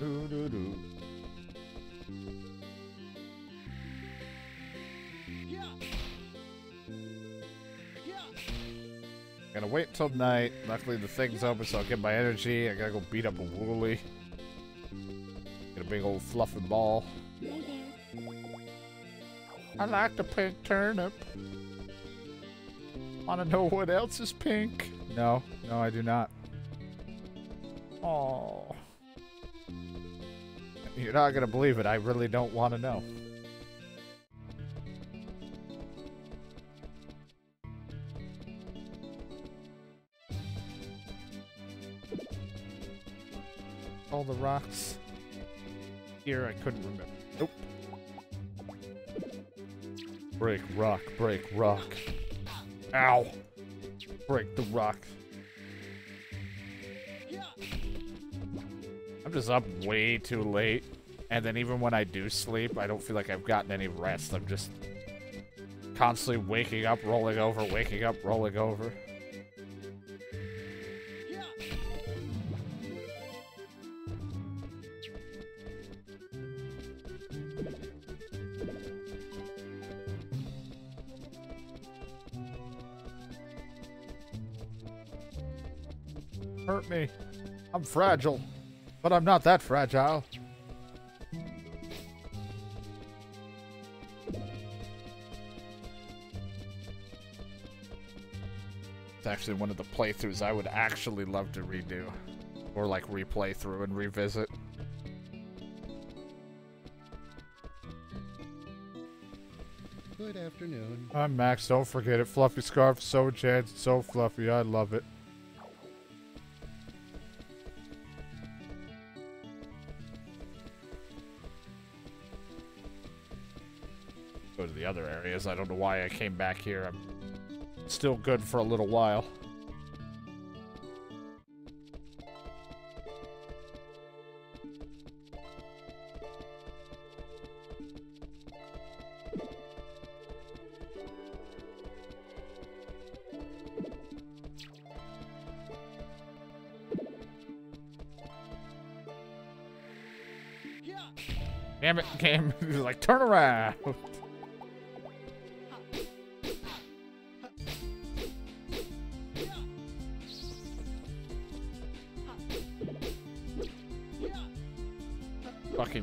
Do-do-do. Gotta wait till night. Luckily the thing's open so I'll get my energy. I gotta go beat up a Wooly. Get a big old fluffing ball. I like the pink turnip. Wanna know what else is pink? No, no, I do not. Oh, you're not gonna believe it. I really don't want to know. All the rocks here, I couldn't remember. Nope. Break rock, break rock. Ow! Break the rock. I'm just up way too late, and then even when I do sleep, I don't feel like I've gotten any rest. I'm just constantly waking up, rolling over, waking up, rolling over. Hurt me. I'm fragile, but I'm not that fragile. It's actually one of the playthroughs I would actually love to redo, or like replay through and revisit. Good afternoon. I'm Max. Don't forget it. Fluffy scarf, so jazzed, so fluffy. I love it. To the other areas. I don't know why I came back here. I'm still good for a little while. Damn it, game. Like, turn around.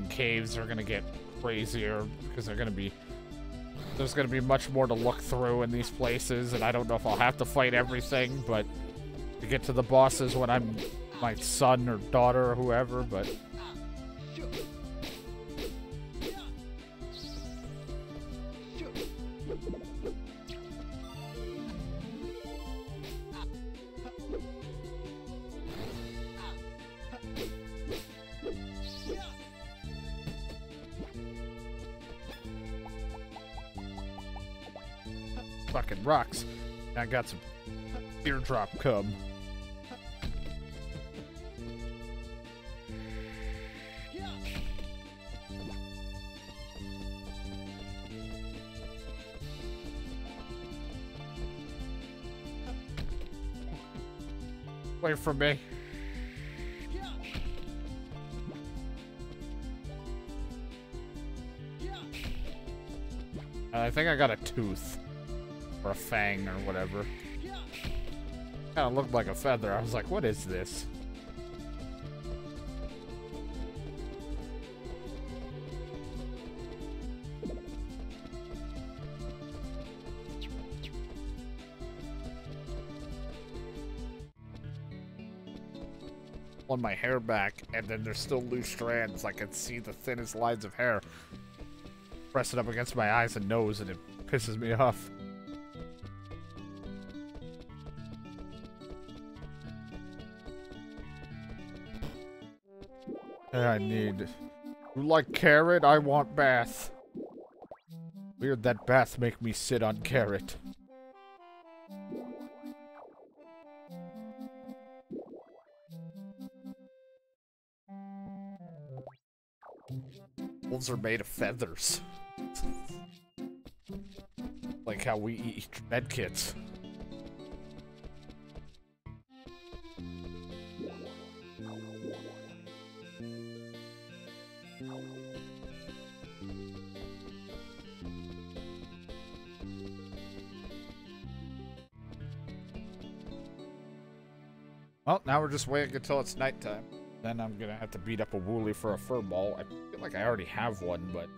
Caves are gonna get crazier because they're gonna be. There's gonna be much more to look through in these places, and I don't know if I'll have to fight everything, but to get to the bosses when I'm my son or daughter or whoever, but. Fucking rocks. I got some teardrop cum. Wait for me. I think I got a tooth. Or a fang or whatever. Kinda looked like a feather. I was like, what is this? On my hair back, and then there's still loose strands. I can see the thinnest lines of hair pressing up against my eyes and nose, and it pisses me off. I need. You like carrot? I want bath. Weird that bath make me sit on carrot. Wolves are made of feathers. Like how we eat medkits. Well, now we're just waiting until it's nighttime. Then I'm gonna have to beat up a Wooly for a fur ball. I feel like I already have one, but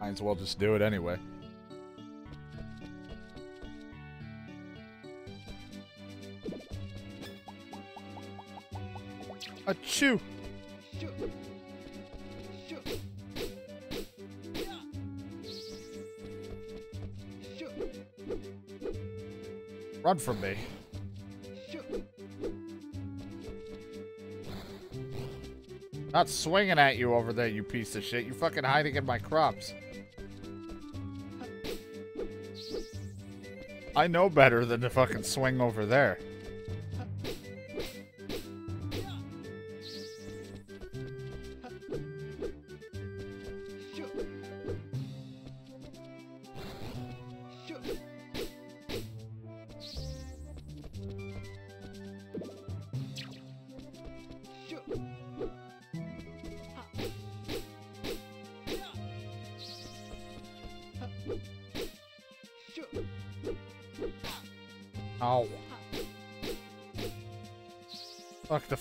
might as well just do it anyway. Achoo! Run from me. Not swinging at you over there, you piece of shit. You're fucking hiding in my crops. I know better than to fucking swing over there.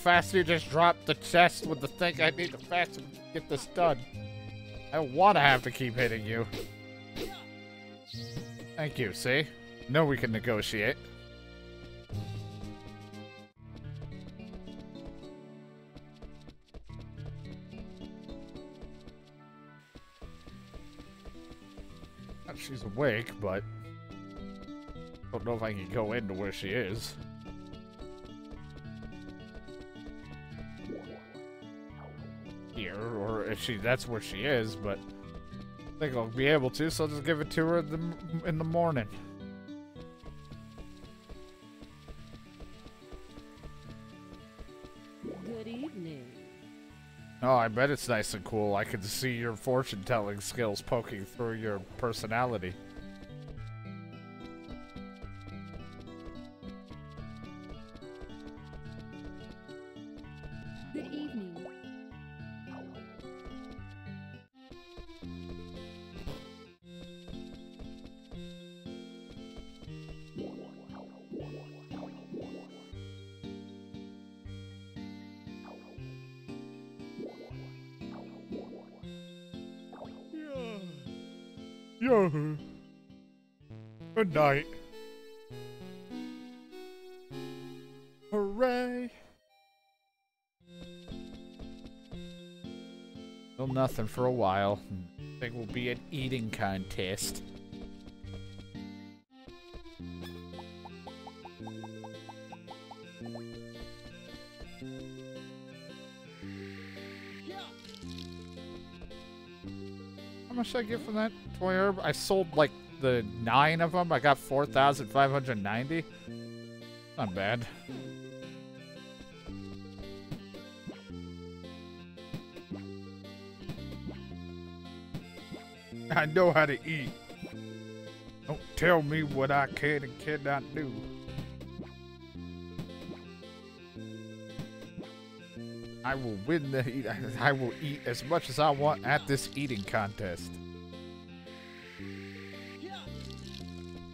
Faster just dropped the chest with the thing I need to faster get this done. I don't want to have to keep hitting you. Thank you, see? No, we can negotiate. She's awake, but I don't know if I can go into where she is. Or if that's where she is, but I think I'll be able to, so I'll just give it to her in the morning. Good evening. Oh, I bet it's nice and cool. I can see your fortune-telling skills poking through your personality. Good night. Hooray! Still nothing for a while. I think we'll be an eating contest. How much did I get from that toy herb? I sold like the 9 of them. I got 4,590. Not bad. I know how to eat. Don't tell me what I can and cannot do. I will win the eat. I will eat as much as I want at this eating contest.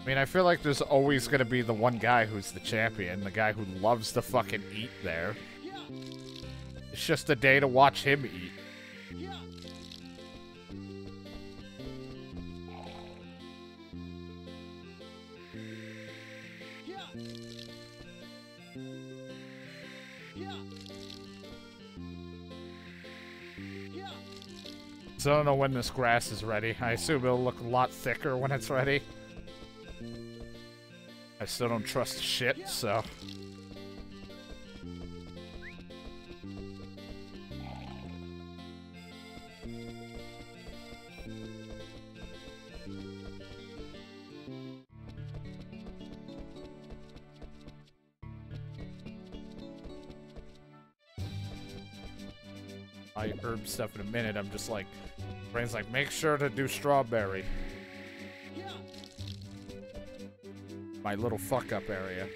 I mean, I feel like there's always going to be the one guy who's the champion, the guy who loves to fucking eat there. It's just a day to watch him eat. So I don't know when this grass is ready. I assume it'll look a lot thicker when it's ready. I still don't trust shit, so. I herb stuff in a minute. I'm just like, brain's like, make sure to do strawberry. My little fuck-up area.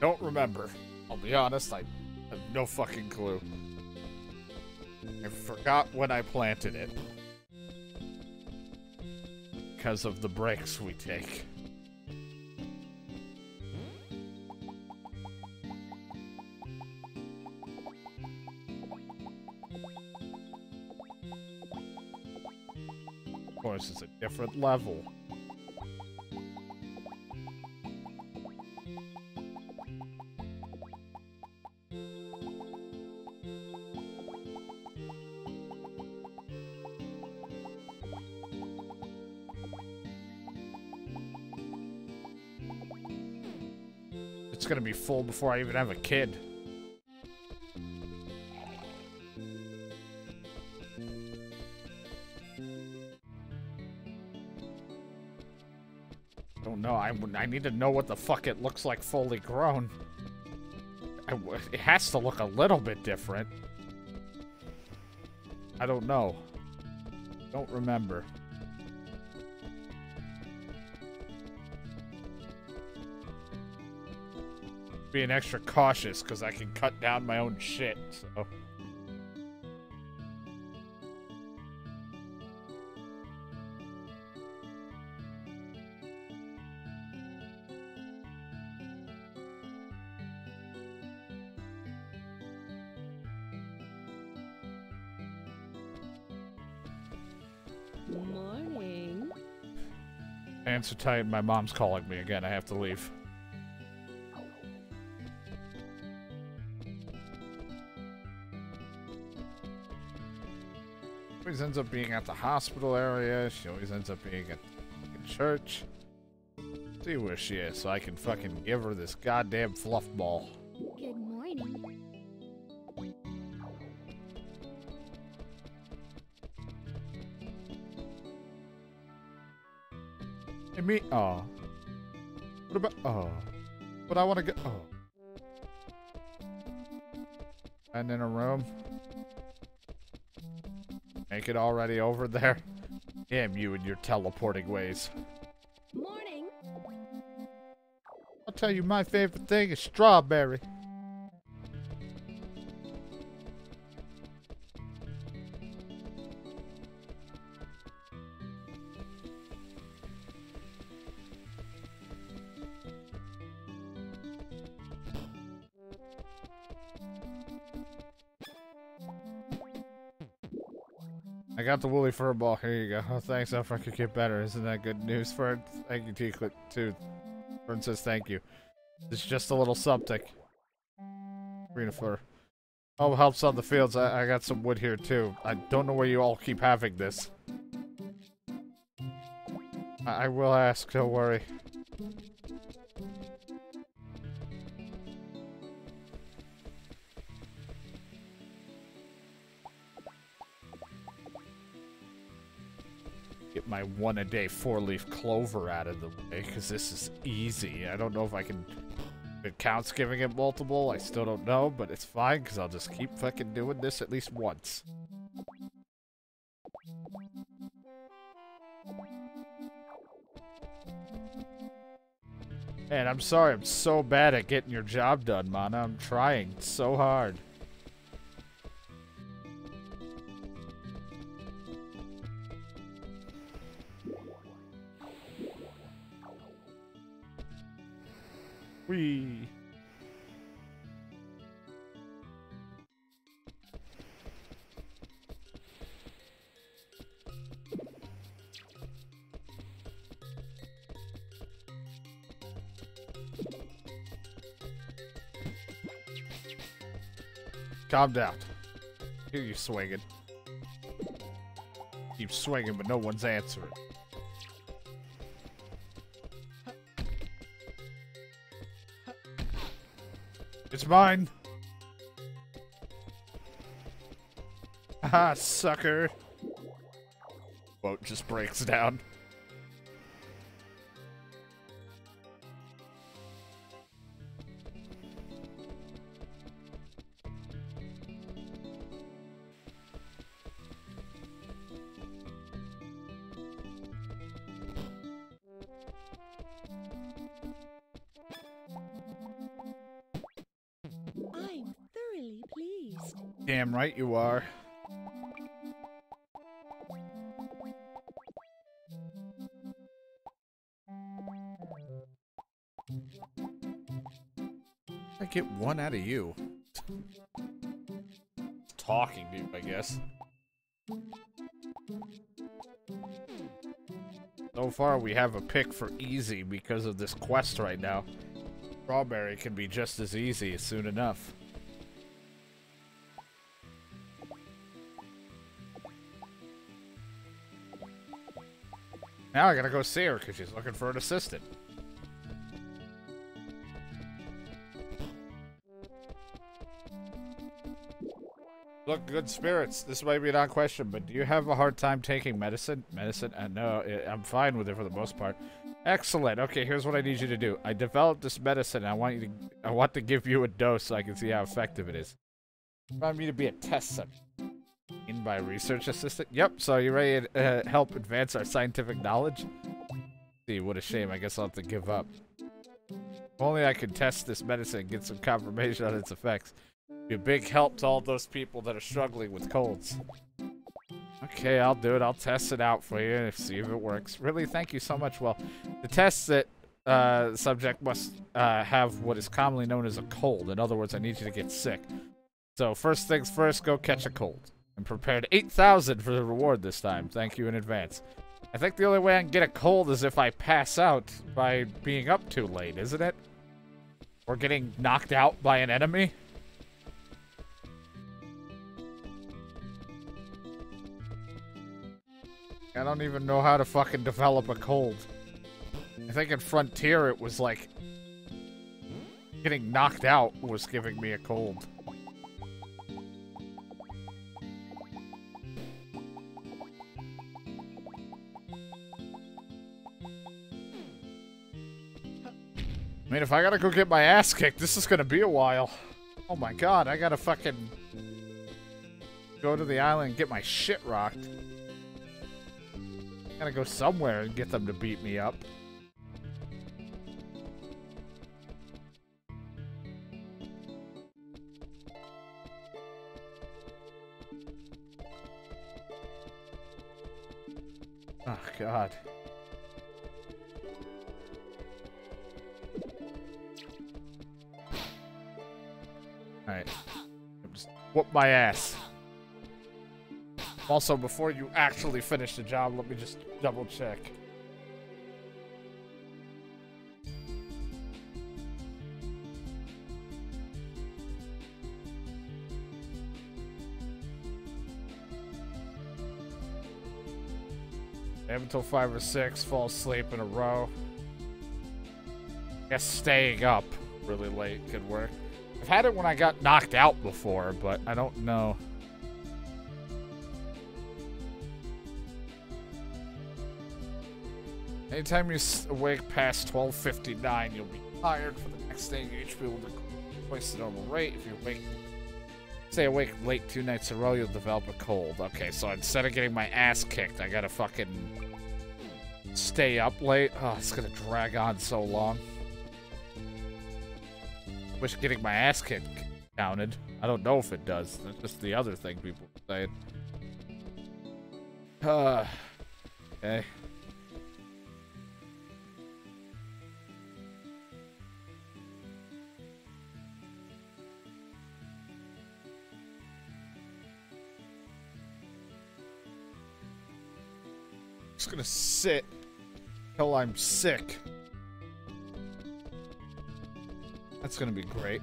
don't remember. I'll be honest, I have no fucking clue. I forgot when I planted it. Because of the breaks we take. Of course, it's a different level. It's gonna be full before I even have a kid. Don't know. I need to know what the fuck it looks like fully grown. It has to look a little bit different. I don't know. Don't remember. Being extra cautious because I can cut down my own shit, so. Good morning. Answer tight, my mom's calling me again. I have to leave. Always ends up being at the hospital area. She always ends up being at the church. Let's see where she is, so I can fucking give her this goddamn fluff ball. Good morning. Hey, me. Oh. What about? Oh. But I want to go. Oh. And in a room. Make it already over there. Damn you and your teleporting ways. Morning. I'll tell you my favorite thing is strawberry. I got the woolly fur ball. Here you go. Oh, thanks. I could get better. Isn't that good news, Fern? Thank you, Teaklet, too. Fern says thank you. It's just a little something. Green fur. Oh, helps on the fields. I got some wood here, too. I don't know where you all keep having this. I will ask. Don't worry. Get my one-a-day four-leaf clover out of the way, because this is easy. I don't know if I can... If it counts giving it multiple, I still don't know, but it's fine, because I'll just keep fucking doing this at least once. Man, I'm sorry, I'm so bad at getting your job done, Mana. I'm trying so hard. Whee! Calm down. Here you swinging. Keep swinging, but no one's answering. It's mine! Haha, sucker! Boat just breaks down. Damn right you are. I get one out of you. Talking to you, I guess. So far, we have a pick for easy because of this quest right now. Strawberry can be just as easy soon enough. Now I gotta go see her because she's looking for an assistant. Look, good spirits. This might be an odd question, but do you have a hard time taking medicine? Medicine? No, I'm fine with it for the most part. Excellent. Okay, here's what I need you to do. I developed this medicine. And I want to give you a dose so I can see how effective it is. You want me to be a test subject? In by research assistant? Yep. So you ready to help advance our scientific knowledge? See, what a shame. I guess I'll have to give up. If only I could test this medicine and get some confirmation on its effects. Be a big help to all those people that are struggling with colds. Okay, I'll do it. I'll test it out for you and see if it works. Really, thank you so much. Well, the test that the subject must have what is commonly known as a cold. In other words, I need you to get sick. So first things first, go catch a cold. I'm prepared 8,000 for the reward this time. Thank you in advance. I think the only way I can get a cold is if I pass out by being up too late, isn't it? Or getting knocked out by an enemy? I don't even know how to fucking develop a cold. I think in Frontier it was like... getting knocked out was giving me a cold. I mean, if I gotta go get my ass kicked, this is gonna be a while. Oh my god, I gotta fucking... go to the island and get my shit rocked. Gotta go somewhere and get them to beat me up. Oh, God. Alright. Just whoop my ass. Also, before you actually finish the job, let me just double check. I have until 5 or 6, fall asleep in a row. I guess staying up really late could work. I've had it when I got knocked out before, but I don't know. Anytime you awake past 12:59, you'll be tired for the next day. Your HP will decrease twice the normal rate. If you stay awake late 2 nights in a row, you'll develop a cold. Okay, so instead of getting my ass kicked, I gotta fucking stay up late. Oh, it's gonna drag on so long. Wish getting my ass kicked counted. I don't know if it does. That's just the other thing people say. Okay. Just gonna sit till I'm sick. That's gonna be great.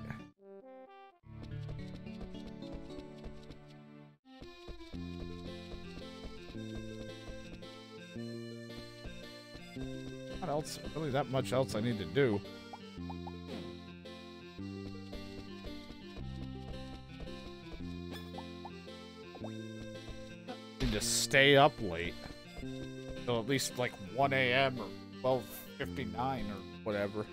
Not else, really that much else I need to do. Need to stay up late. So at least like 1 a.m. or 12:59 or whatever.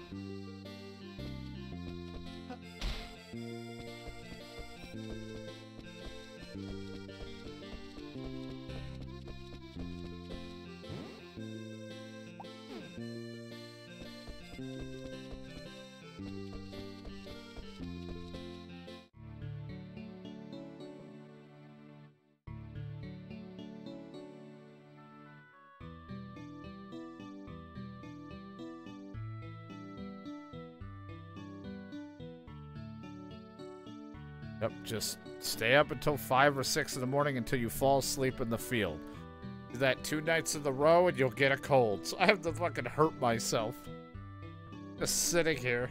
Yep, just stay up until 5 or 6 in the morning until you fall asleep in the field. Do that 2 nights in a row and you'll get a cold. So I have to fucking hurt myself. Just sitting here.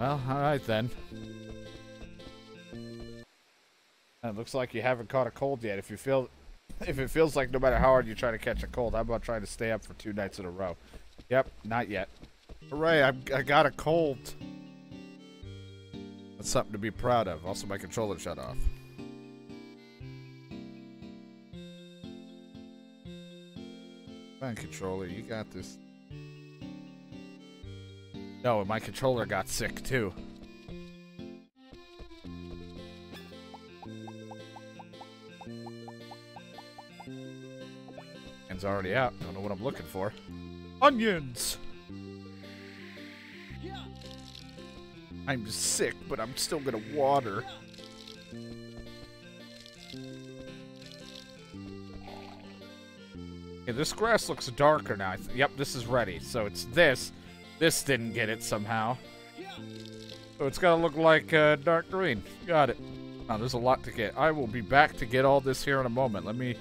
Well, alright then. It looks like you haven't caught a cold yet. If it feels like no matter how hard you try to catch a cold, how about trying to stay up for 2 nights in a row? Yep, not yet. Hooray, I got a cold. That's something to be proud of. Also, my controller shut off. Fine, controller, you got this. No, and my controller got sick, too. It's already out. Don't know what I'm looking for. Onions! I'm sick, but I'm still gonna water. Okay, this grass looks darker now. Yep, this is ready. So it's this. This didn't get it somehow. So it's gotta look like dark green. Got it. Now, there's a lot to get. I will be back to get all this here in a moment. Let me...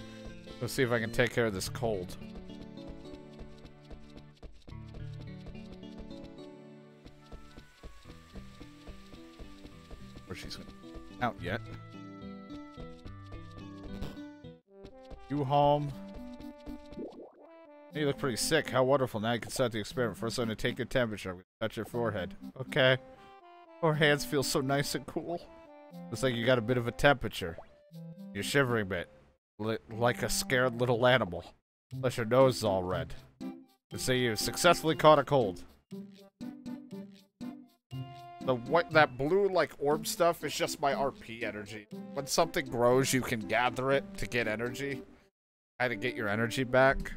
Let's see if I can take care of this cold. Or she's out yet. You home. You look pretty sick. How wonderful. Now you can start the experiment. First, I'm going to take your temperature. I'm going to touch your forehead. Okay. Your hands feel so nice and cool. Looks like you got a bit of a temperature. You're shivering a bit. Like a scared little animal. Unless your nose is all red. And say you successfully caught a cold. The what that blue like orb stuff is just my RP energy. When something grows, you can gather it to get energy. How to get your energy back.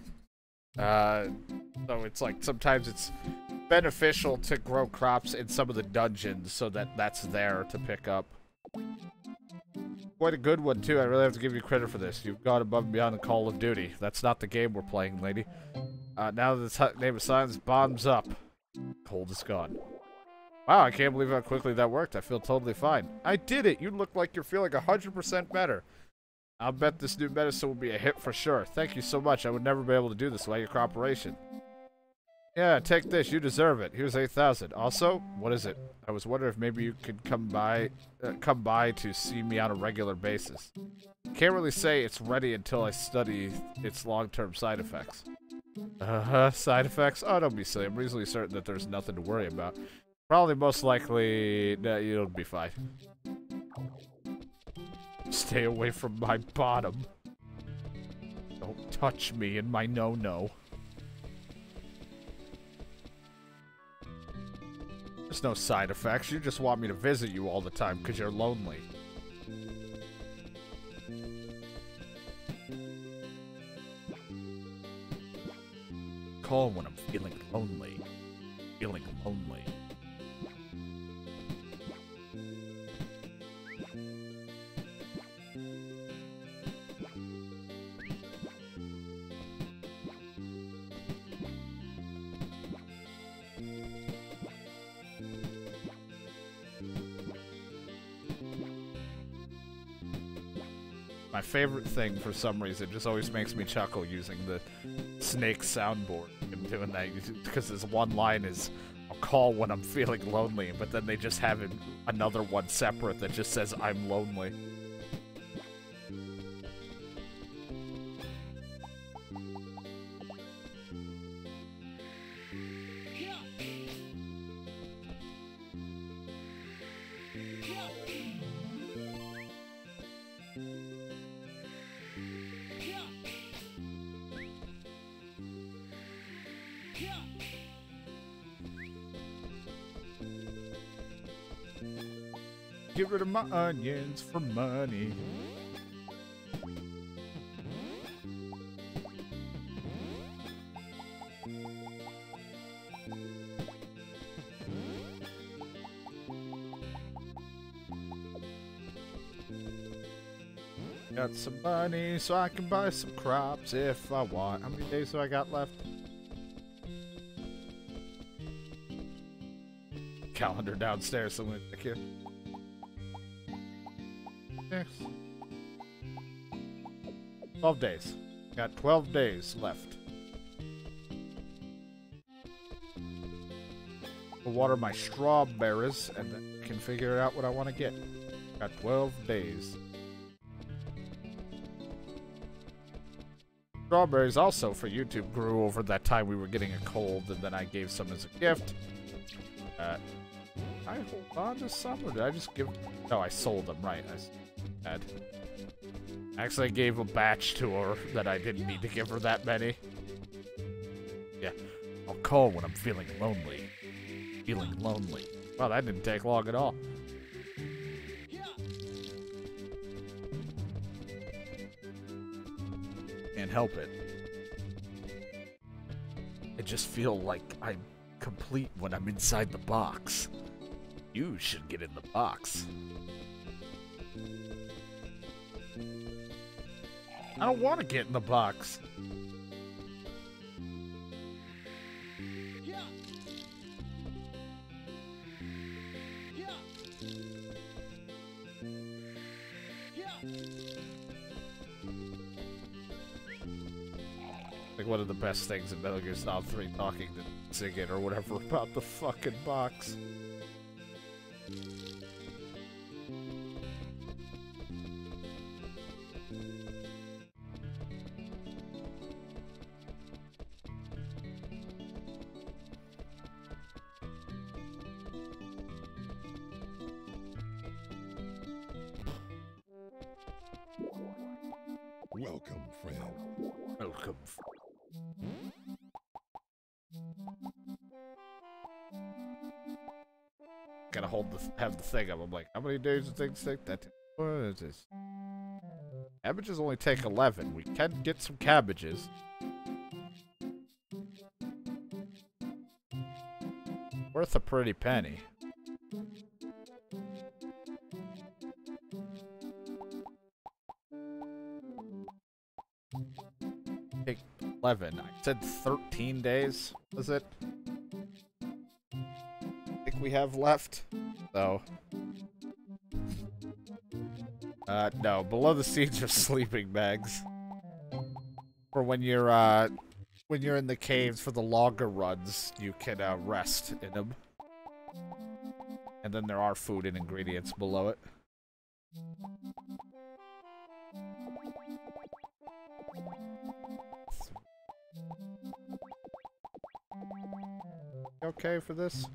So it's like sometimes it's beneficial to grow crops in some of the dungeons so that that's there to pick up. Quite a good one, too. I really have to give you credit for this. You've gone above and beyond the Call of Duty. That's not the game we're playing, lady. Now that the name of science bombs up. Cold is gone. Wow, I can't believe how quickly that worked. I feel totally fine. I did it! You look like you're feeling 100% better. I'll bet this new medicine will be a hit for sure. Thank you so much. I would never be able to do this without your cooperation. Yeah, take this. You deserve it. Here's 8,000. Also, what is it? I was wondering if maybe you could come by to see me on a regular basis. Can't really say it's ready until I study its long-term side effects. Side effects? Oh, don't be silly. I'm reasonably certain that there's nothing to worry about. Probably most likely, no, you'll be fine. Stay away from my bottom. Don't touch me in my no-no. There's no side effects. You just want me to visit you all the time because you're lonely. Call when I'm feeling lonely. Feeling lonely. My favorite thing, for some reason, just always makes me chuckle using the snake soundboard and doing that, because this one line is, I'll call when I'm feeling lonely, but then they just have another one separate that just says, I'm lonely. Get rid of my onions for money. Got some money so I can buy some crops if I want. How many days do I got left? Calendar downstairs, someone. Okay. 12 days. Got 12 days left. I'll water my strawberries and then can figure out what I want to get. Got 12 days. Strawberries also for YouTube grew over that time we were getting a cold, and then I gave some as a gift. I hold on to some, or did I just give... No, I sold them, right. Actually, I gave a batch to her that I didn't need to give her that many. Yeah, I'll call when I'm feeling lonely. Feeling lonely. Well, that didn't take long at all. Can't help it. I just feel like I'm complete when I'm inside the box. You should get in the box. I don't want to get in the box. Like one of the best things in Metal Gear Solid 3, talking to Ziggit or whatever about the fucking box. Welcome, friend. Welcome. Gotta hold have the thing up. I'm like, how many days do things take? That what is this? Cabbages only take 11. We can get some cabbages. Worth a pretty penny. Take 11. I said 13 days, was it? I think we have left, so... no, below the seats are sleeping bags. For when you're in the caves for the longer runs, you can, rest in them. And then there are food and ingredients below it. Okay for this?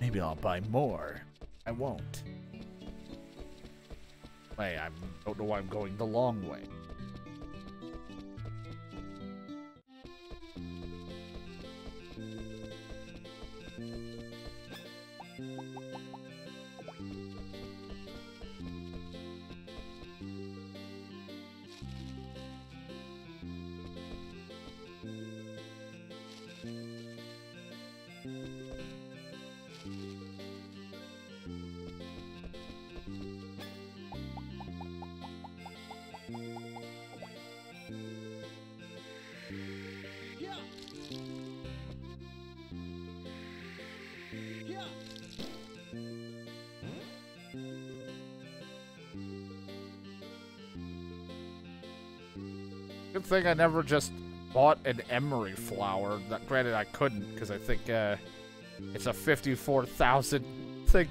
Maybe I'll buy more. I won't. Wait, I don't know why I'm going the long way. Good thing I never just bought an emery flower. That, granted, I couldn't because I think it's a 54,000 thing.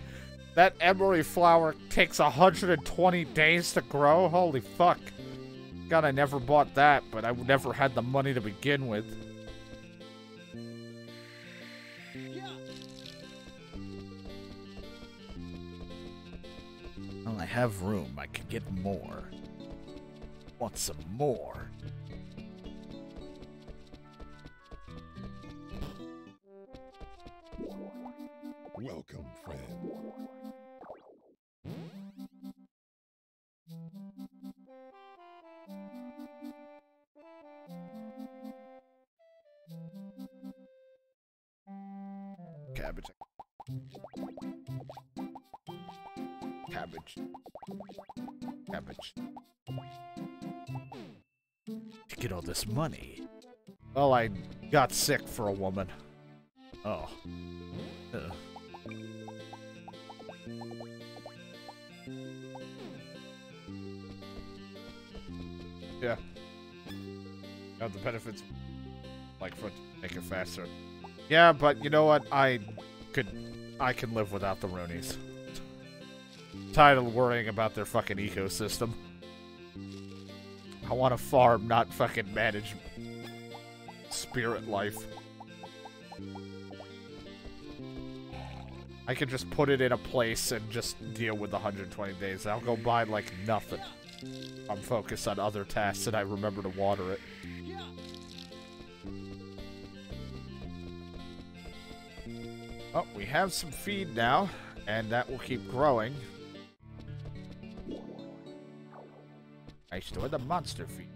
That emery flower takes 120 days to grow. Holy fuck! God, I never bought that, but I never had the money to begin with. Well, I have room. I can get more. Want some more? Welcome, friend. Cabbage. Cabbage. Cabbage. To get all this money. Well, I got sick for a woman. Oh. Uh-oh. Yeah. Now the benefits, like, for make it faster. Yeah, but you know what? I can live without the Ronies. I'm tired of worrying about their fucking ecosystem. I want to farm, not fucking manage spirit life. I can just put it in a place and just deal with the 120 days. I'll go by like nothing. I'm focused on other tasks and I remember to water it. Oh, we have some feed now, and that will keep growing. I store the monster feed.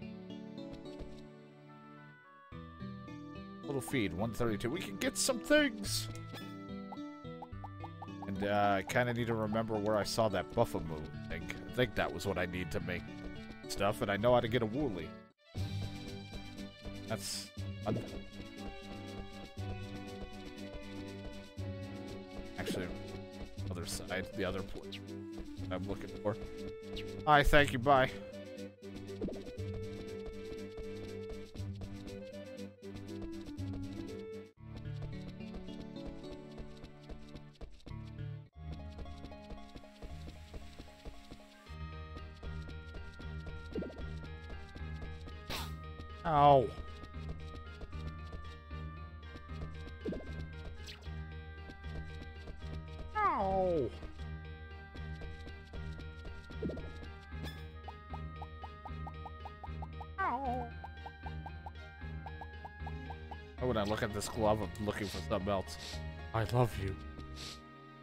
Little feed, 132. We can get some things! And, I kinda need to remember where I saw that Buffamoo thing. I think that was what I need to make stuff, and I know how to get a Wooly. That's... Actually, other side, the other place I'm looking for. Hi, thank you, bye. Ow. Ow. Ow. Oh, when I look at this glove, I'm looking for something else. I love you.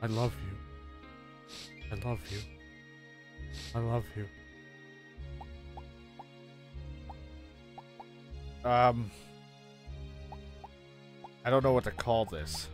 I love you. I love you. I love you. I don't know what to call this.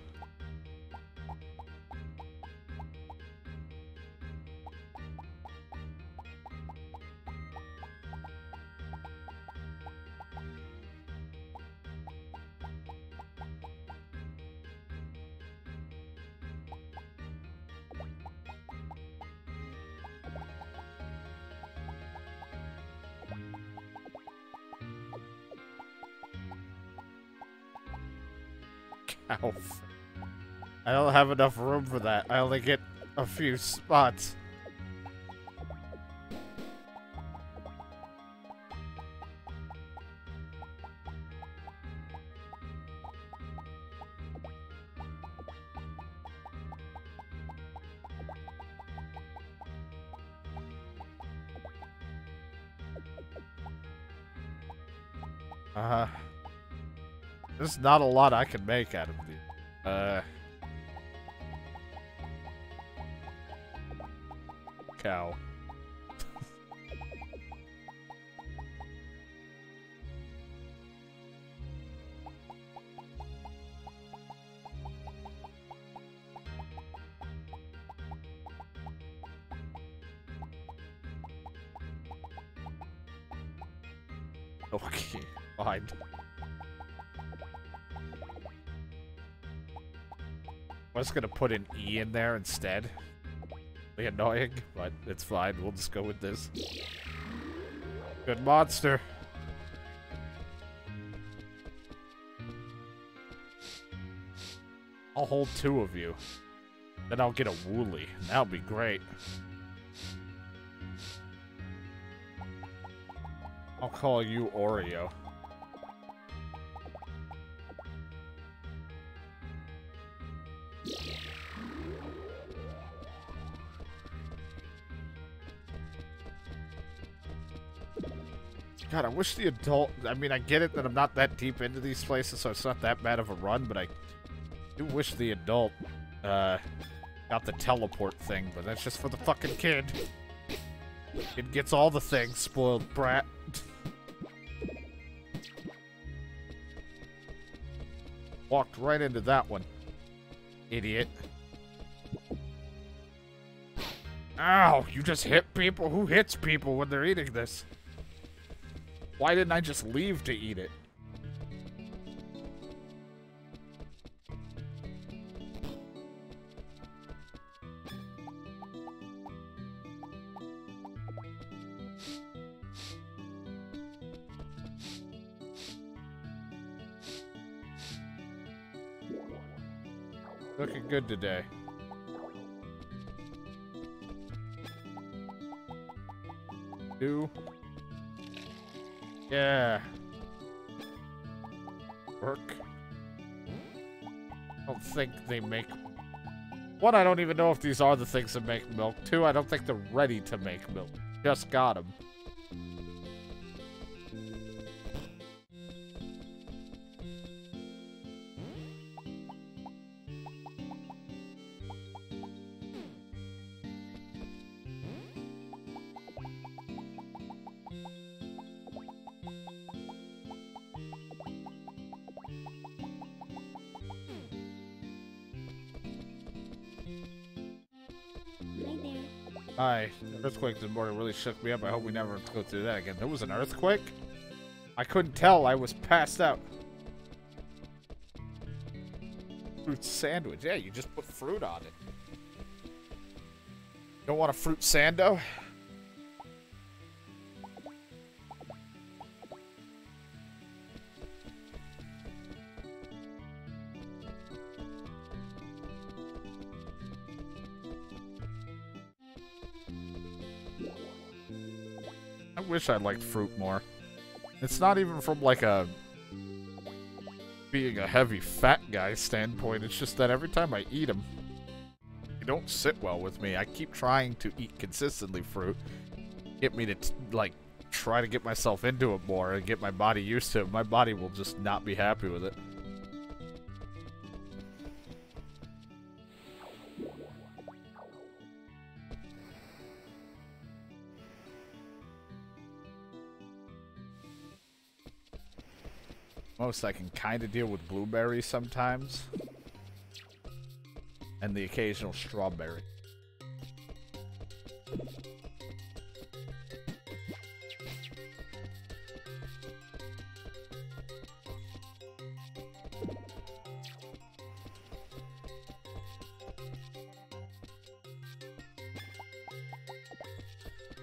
Ow. I don't have enough room for that. I only get a few spots. There's not a lot I can make out of these. Cow. Okay, fine. I'm just gonna put an E in there instead. Really annoying, but it's fine. We'll just go with this. Good monster. I'll hold two of you. Then I'll get a Wooly. That'll be great. I'll call you Oreo. God, I wish the adult... I mean, I get it that I'm not that deep into these places, so it's not that bad of a run, but I do wish the adult got the teleport thing, but that's just for the fucking kid. It gets all the things, spoiled brat. Walked right into that one. Idiot. Ow, you just hit people? Who hits people when they're eating this? Why didn't I just leave to eat it? Looking good today. Do. Yeah. Work. I don't think they make... One, I don't even know if these are the things that make milk. Two, I don't think they're ready to make milk. Just got them. Hi. The earthquake this morning really shook me up. I hope we never go through that again. There was an earthquake? I couldn't tell. I was passed out. Fruit sandwich. Yeah, you just put fruit on it. Don't want a fruit sando? I wish I liked fruit more. It's not even from like a being a heavy fat guy standpoint. It's just that every time I eat them, they don't sit well with me. I keep trying to eat consistently fruit, get me to like try to get myself into it more and get my body used to it. My body will just not be happy with it. Most I can kind of deal with blueberries sometimes, and the occasional strawberry.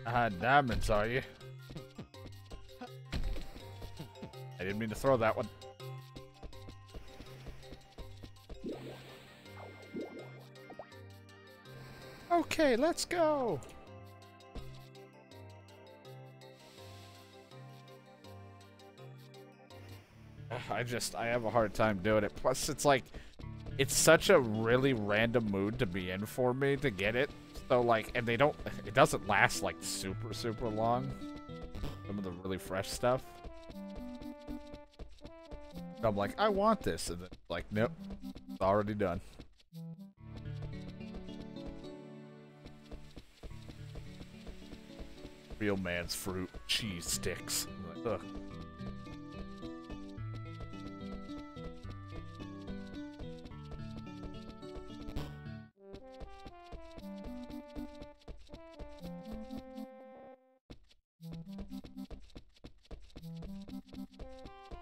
Ah, diamonds, are you? I didn't mean to throw that one. Okay, let's go. I have a hard time doing it. Plus, it's like, it's such a really random mood to be in for me to get it. So like, and it doesn't last like super, super long. Some of the really fresh stuff. I'm like, I want this, and then like, nope, it's already done. Real man's fruit, cheese sticks. I'm like, ugh.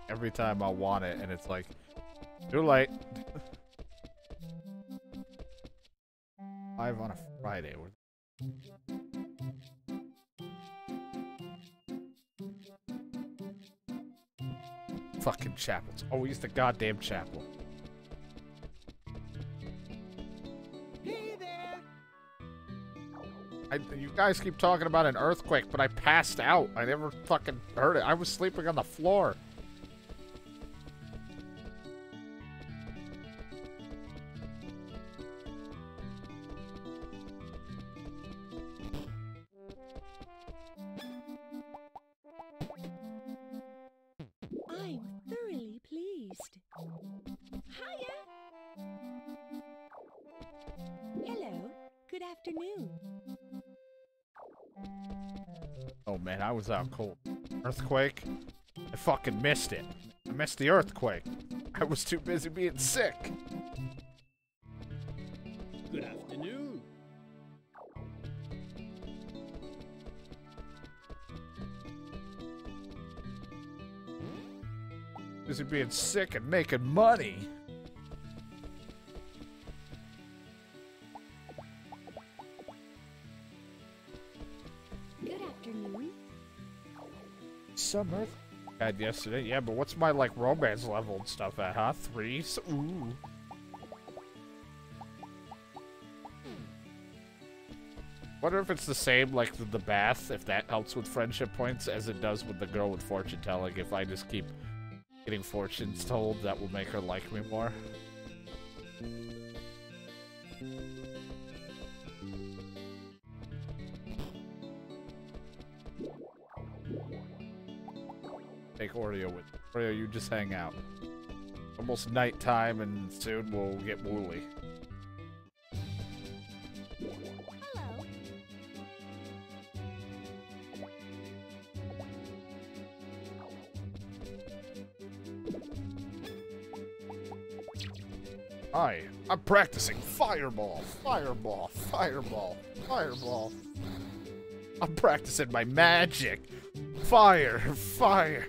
Every time I want it, and it's like, too late. Live on a Friday. Fucking chapels. Always the goddamn chapel. Hey there. You guys keep talking about an earthquake, but I passed out. I never fucking heard it. I was sleeping on the floor. I was out cold. Earthquake? I fucking missed it. I missed the earthquake. I was too busy being sick. Good afternoon. Busy being sick and making money. Some earth had yesterday, yeah, but what's my like romance level and stuff at, huh? Three? So, ooh. Wonder if it's the same, like, with the bath, if that helps with friendship points, as it does with the girl with fortune telling. If I just keep getting fortunes told, that will make her like me more. Take Oreo with me. Oreo, you just hang out. Almost nighttime, and soon we'll get wooly. Hello. Hi, I'm practicing fireball, fireball, fireball, fireball. I'm practicing my magic. Fire, fire.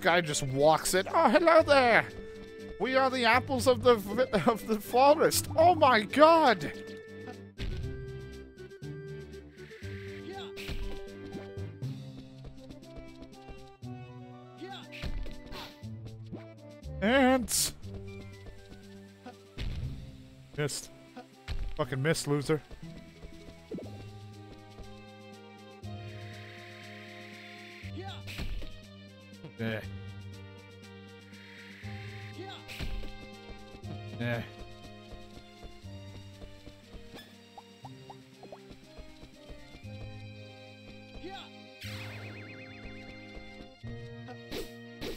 Guy just walks in. Oh, hello there. We are the apples of the forest. Oh my god. Yeah. Yeah. Ants. Missed. Fucking missed, loser. Yeah. Yeah.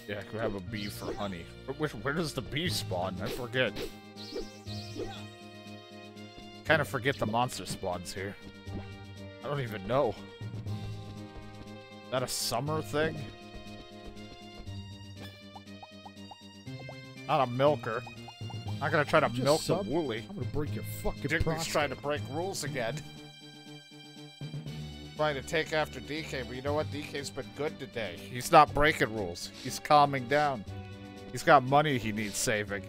Yeah, I could have a bee for honey. Where does the bee spawn? I forget. Kind of forget the monster spawns here. I don't even know. Is that a summer thing? Not a milker. I'm gonna try to milk the woolly. I'm gonna break your fucking process. Digby's trying to break rules again. Trying to take after DK, but you know what? DK's been good today. He's not breaking rules. He's calming down. He's got money he needs saving.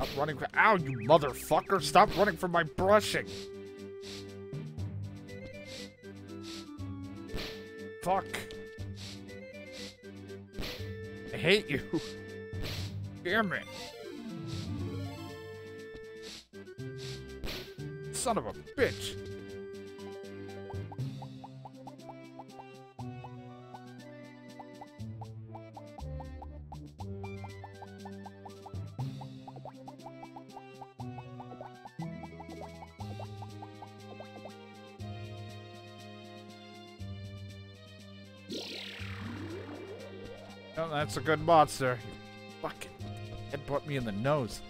Stop running for— ow, you motherfucker! Stop running from my brushing! Fuck. I hate you. Damn it. Son of a bitch. Oh, that's a good monster. Fucking headbutt me in the nose.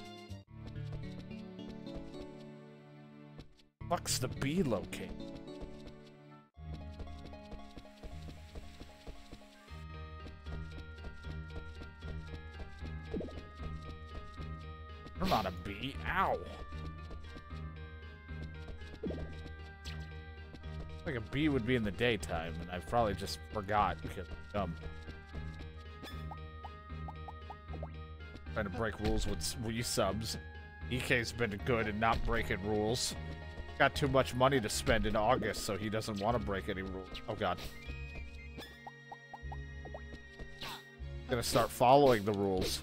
Fuck's the bee locate? You're not a bee. Ow. I think a bee would be in the daytime, and I probably just forgot because I'm dumb. Trying to break rules with resubs. EK's been good and not breaking rules. Got too much money to spend in August, so he doesn't want to break any rules. Oh god. Gonna start following the rules.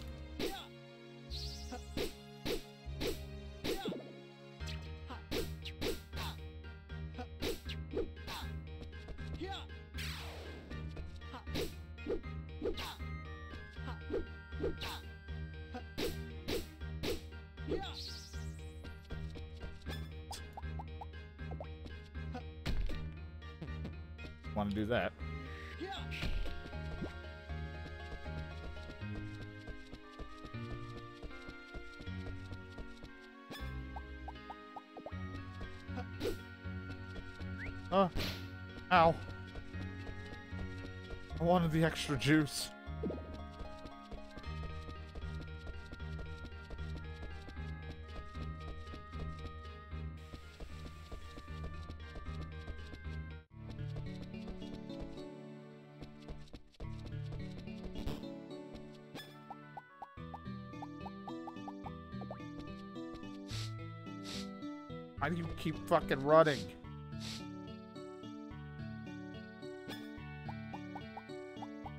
Want to do that. Yeah. Ow. I wanted the extra juice. Why do you keep fucking running?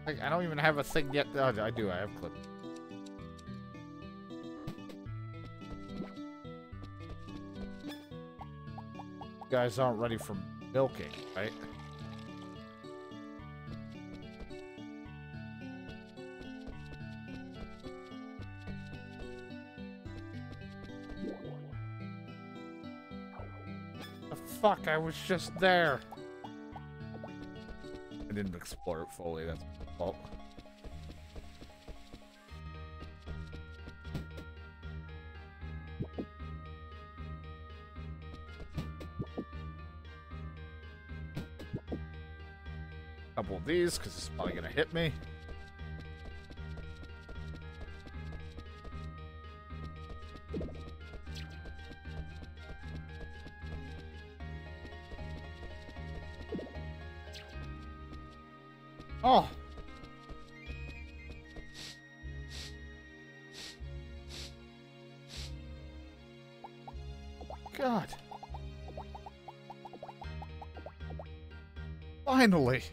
Like, I don't even have a thing yet. Oh, I do. I have clip. You guys aren't ready for milking, right? Fuck, I was just there. I didn't explore it fully, that's my fault. Couple of these, because it's probably gonna hit me. Oh. God. Finally.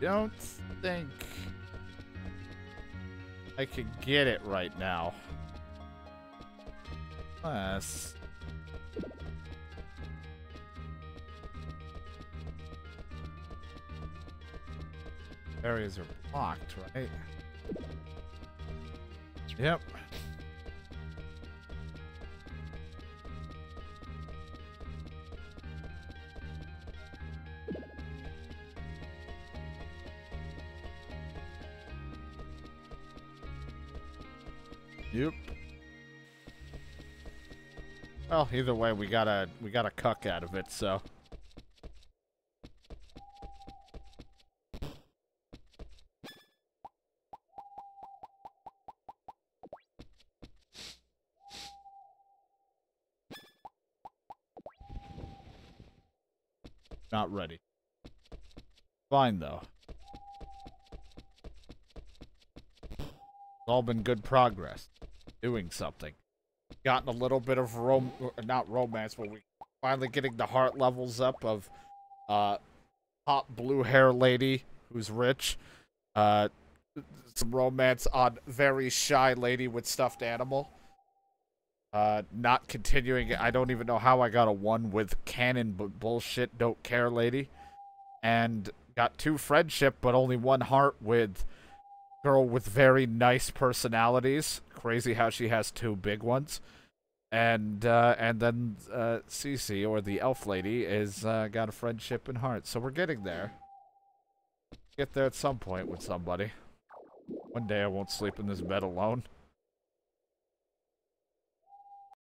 Don't think I could get it right now. Unless... areas are blocked, right? Yep. Yep. Well, either way, we got a cuck out of it, so. Not ready. Fine though. It's all been good progress. Doing something. Gotten a little bit of not romance, but we finally getting the heart levels up of hot blue hair lady who's rich. Some romance on very shy lady with stuffed animal. Not continuing. I don't even know how I got a one with canon but bullshit don't care lady. And got two friendship but only one heart with girl with very nice personalities. Crazy how she has two big ones. And then Cece, or the elf lady, is got a friendship and heart. So we're getting there. Get there at some point with somebody. One day I won't sleep in this bed alone.